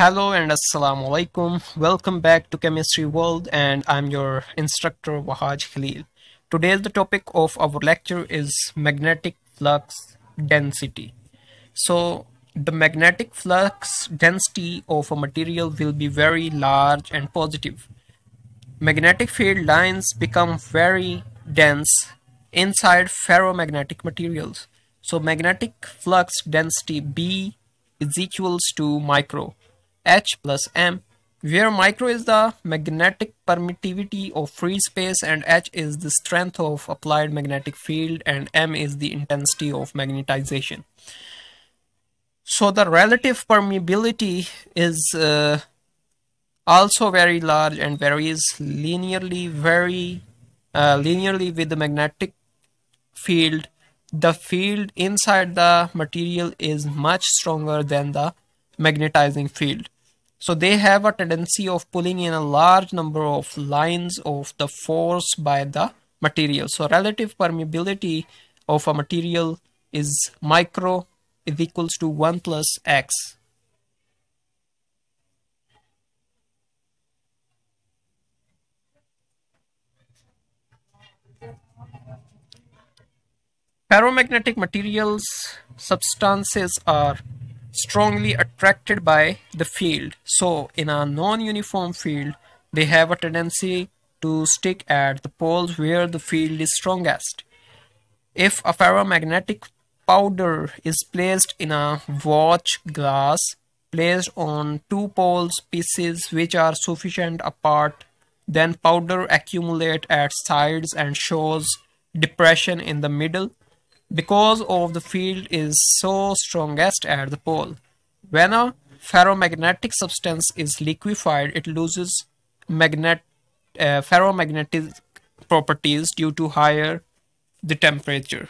Hello and Assalamualaikum. Welcome back to Chemistry World, and I'm your instructor Wahaj Khalil. Today the topic of our lecture is magnetic flux density. So the magnetic flux density of a material will be very large and positive. Magnetic field lines become very dense inside ferromagnetic materials. So magnetic flux density B is equals to micro. H plus M, where micro is the magnetic permittivity of free space and H is the strength of applied magnetic field and M is the intensity of magnetization. So the relative permeability is also very large and varies linearly with the magnetic field. The field inside the material is much stronger than the magnetizing field. So they have a tendency of pulling in a large number of lines of the force by the material. So relative permeability of a material is micro is equals to 1 plus x. Ferromagnetic materials substances are strongly attracted by the field. So in a non-uniform field, they have a tendency to stick at the poles where the field is strongest. If a ferromagnetic powder is placed in a watch glass placed on two poles pieces which are sufficient apart, then powder accumulates at sides and shows depression in the middle, because of the field is so strongest at the pole. When a ferromagnetic substance is liquefied, it loses ferromagnetic properties due to higher the temperature.